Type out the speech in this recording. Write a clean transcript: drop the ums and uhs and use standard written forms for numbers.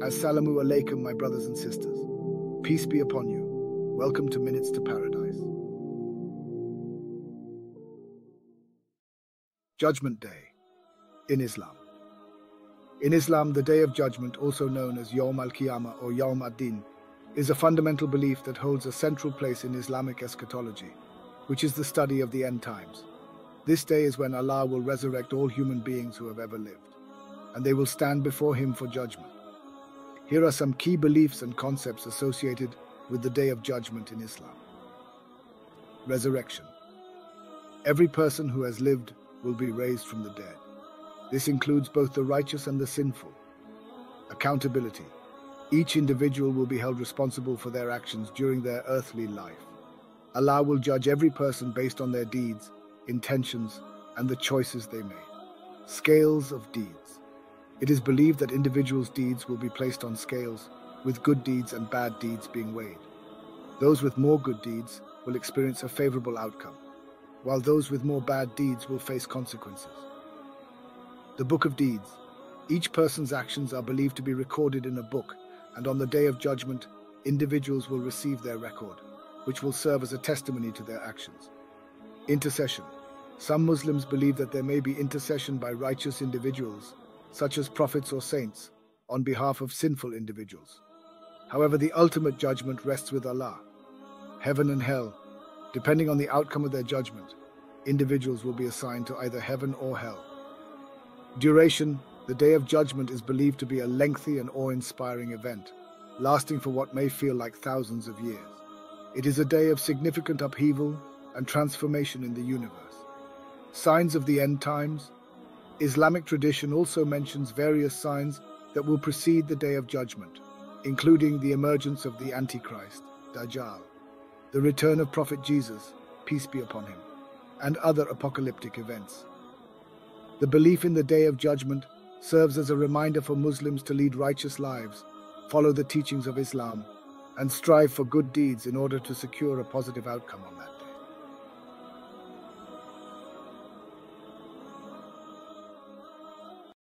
Assalamu alaikum, my brothers and sisters. Peace be upon you. Welcome to Minutes to Paradise. Judgment Day in Islam. In Islam, the Day of Judgment, also known as Yawm al-Qiyamah or Yawm al-Din, is a fundamental belief that holds a central place in Islamic eschatology, which is the study of the end times. This day is when Allah will resurrect all human beings who have ever lived, and they will stand before Him for judgment. Here are some key beliefs and concepts associated with the Day of Judgment in Islam. Resurrection. Every person who has lived will be raised from the dead. This includes both the righteous and the sinful. Accountability. Each individual will be held responsible for their actions during their earthly life. Allah will judge every person based on their deeds, intentions, and the choices they made. Scales of deeds. It is believed that individuals' deeds will be placed on scales, with good deeds and bad deeds being weighed. Those with more good deeds will experience a favorable outcome, while those with more bad deeds will face consequences. The Book of Deeds. Each person's actions are believed to be recorded in a book, and on the Day of Judgment, individuals will receive their record, which will serve as a testimony to their actions. Intercession. Some Muslims believe that there may be intercession by righteous individuals, such as prophets or saints, on behalf of sinful individuals. However, the ultimate judgment rests with Allah. Heaven and hell. Depending on the outcome of their judgment, individuals will be assigned to either heaven or hell. Duration. The Day of Judgment is believed to be a lengthy and awe-inspiring event, lasting for what may feel like thousands of years. It is a day of significant upheaval and transformation in the universe. Signs of the end times. Islamic tradition also mentions various signs that will precede the Day of Judgment, including the emergence of the Antichrist, Dajjal, the return of Prophet Jesus, peace be upon him, and other apocalyptic events. The belief in the Day of Judgment serves as a reminder for Muslims to lead righteous lives, follow the teachings of Islam, and strive for good deeds in order to secure a positive outcome on that day.